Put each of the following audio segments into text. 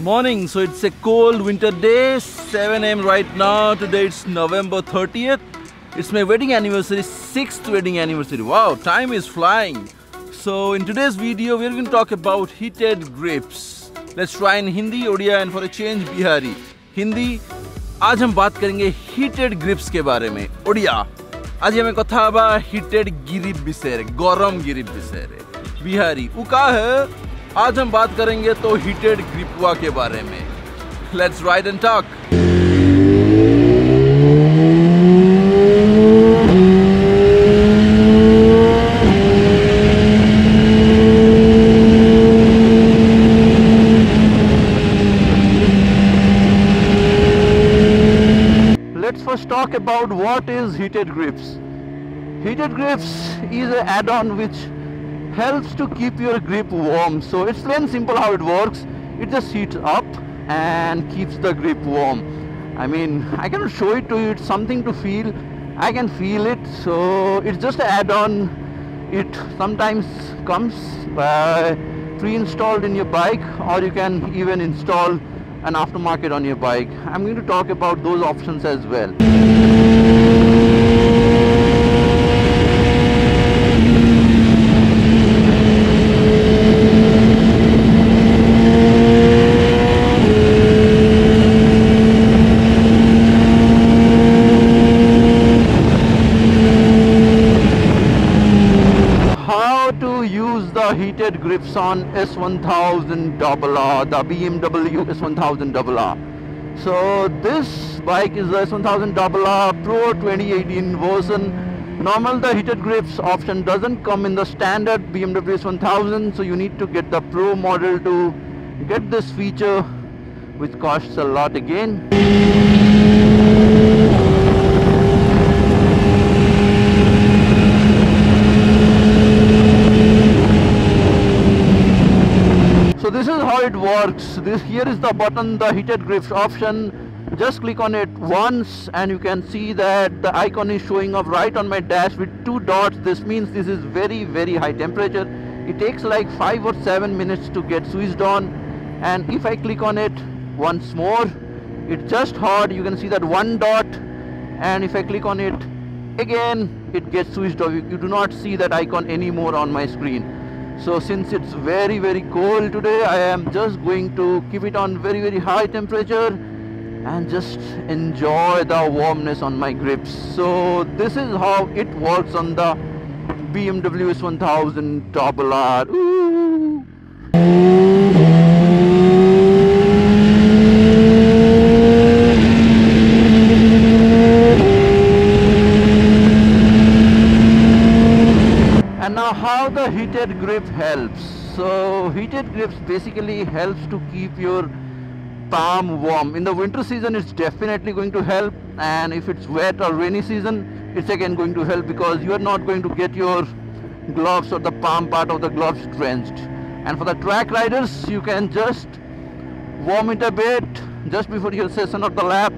morning. So it's a cold winter day, 7 AM right now. Today it's November 30th. It's my wedding anniversary, 6th wedding anniversary. Wow, time is flying. So in today's video we're going to talk about heated grips. Let's try in Hindi, Odia and for a change Bihari. Hindi, आज हम बात करेंगे heated grips के बारे में. Odia, आज हमें कथा बा heated grip बिसेरे, गरम grip बिसेरे. Bihari, उका है. आज हम बात करेंगे तो heated grip वा के बारे में. Let's ride and talk. Let's talk about what is heated grips. Heated grips is an add-on which helps to keep your grip warm. So it's plain simple how it works. It just heats up and keeps the grip warm. I mean, I cannot show it to you. It's something to feel. I can feel it. So it's just an add-on. It sometimes comes pre-installed in your bike, or you can even install an aftermarket on your bike. I'm going to talk about those options as well. How to use the heated grips on S1000RR, the BMW S1000RR. So this bike is the S1000RR Pro 2018 version. Normal the heated grips option doesn't come in the standard BMW S1000, so you need to get the Pro model to get this feature, which costs a lot again. This is how it works. Here is the button, the heated grips option. Just click on it once and you can see that the icon is showing up right on my dash with two dots. This means this is very, very high temperature. It takes like 5 or 7 minutes to get switched on, and if I click on it once more, it's just hot. You can see that one dot, and if I click on it again, it gets switched off. You do not see that icon anymore on my screen. So since it's very, very cold today, I am just going to keep it on very, very high temperature and just enjoy the warmness on my grips. So this is how it works on the BMW S1000RR. How the heated grip helps. So heated grips basically helps to keep your palm warm. In the winter season it's definitely going to help, and if it's wet or rainy season it's again going to help, because you are not going to get your gloves or the palm part of the gloves drenched. And for the track riders, you can just warm it a bit just before your session or the lap.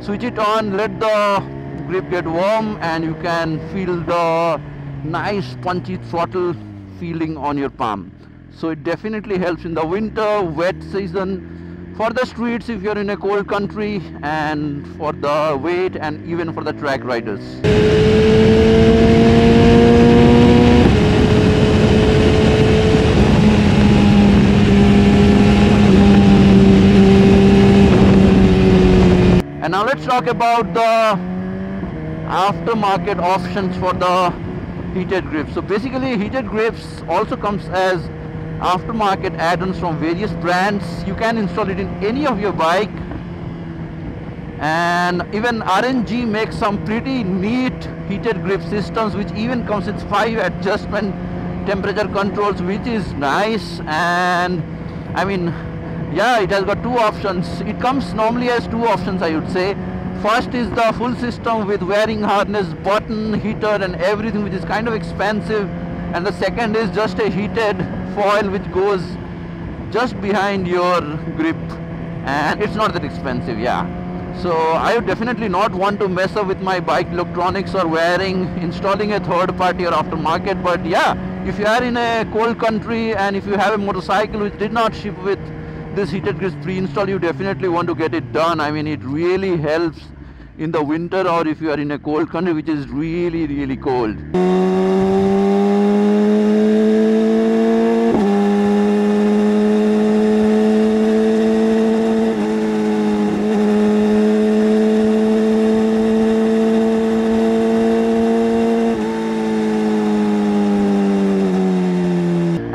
Switch it on, let the grip get warm, and you can feel the nice punchy throttle feeling on your palm. So it definitely helps in the winter, wet season, for the streets if you're in a cold country, and for the weight, and even for the track riders. And now let's talk about the aftermarket options for the heated grips. So basically heated grips also comes as aftermarket add-ons from various brands. You can install it in any of your bike, and even RNG makes some pretty neat heated grip systems, which even comes with 5 adjustment temperature controls, which is nice. And I mean, yeah, it has got two options. It comes normally as two options, I would say. First is the full system with wiring harness, button, heater and everything, which is kind of expensive. And the second is just a heated foil which goes just behind your grip, and it's not that expensive, yeah. So I would definitely not want to mess up with my bike electronics or wiring, installing a third party or aftermarket. But yeah, if you are in a cold country and if you have a motorcycle which did not ship with get this heated grease pre-installed, you definitely want to get it done. I mean, it really helps in the winter, or if you are in a cold country which is really, really cold.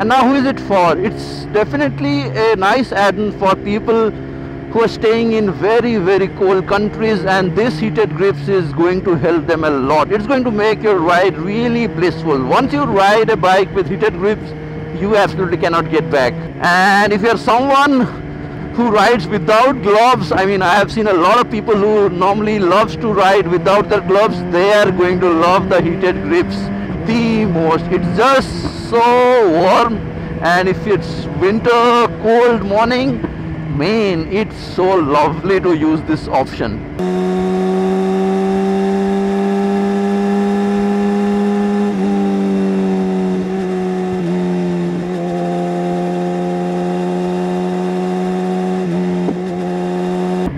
And now, who is it for? It's definitely a nice add-in for people who are staying in very, very cold countries, and this heated grips is going to help them a lot. It's going to make your ride really blissful. Once you ride a bike with heated grips, you absolutely cannot get back. And if you're someone who rides without gloves, I mean, I have seen a lot of people who normally loves to ride without their gloves. They are going to love the heated grips the most. It's just so warm, and if it's winter, cold morning, man, it's so lovely to use this option.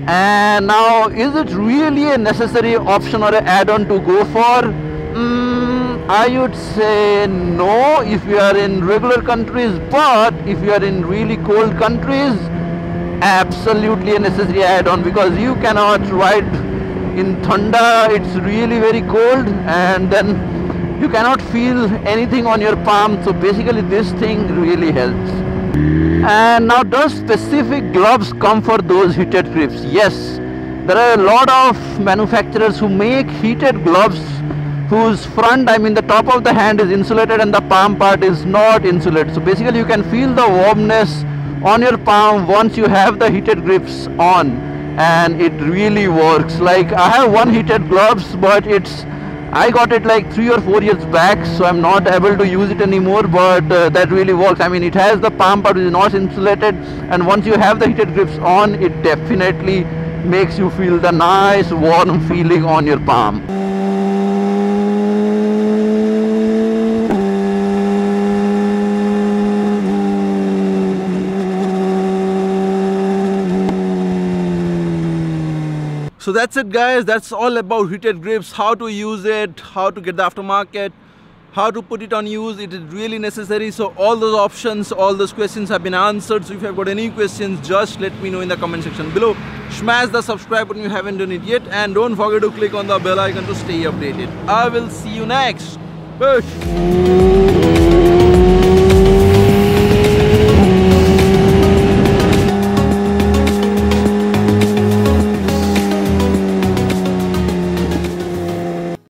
And now, is it really a necessary option or an add-on to go for? I would say no if you are in regular countries, but if you are in really cold countries, absolutely a necessary add-on, because you cannot ride in thunder. It's really very cold, and then you cannot feel anything on your palm. So basically this thing really helps. And now, does specific gloves come for those heated grips? Yes, there are a lot of manufacturers who make heated gloves whose front, I mean the top of the hand, is insulated and the palm part is not insulated. So basically you can feel the warmness on your palm once you have the heated grips on, and it really works. Like, I have one heated gloves, but I got it like 3 or 4 years back, so I'm not able to use it anymore, but that really works. I mean, it has the palm part which is not insulated, and once you have the heated grips on, it definitely makes you feel the nice warm feeling on your palm. So that's it, guys. That's all about heated grips, how to use it, how to get the aftermarket, how to put it on use. It is really necessary. So all those options, all those questions have been answered. So if you have got any questions, just let me know in the comment section below. Smash the subscribe button if you haven't done it yet, and don't forget to click on the bell icon to stay updated. I will see you next. Peace.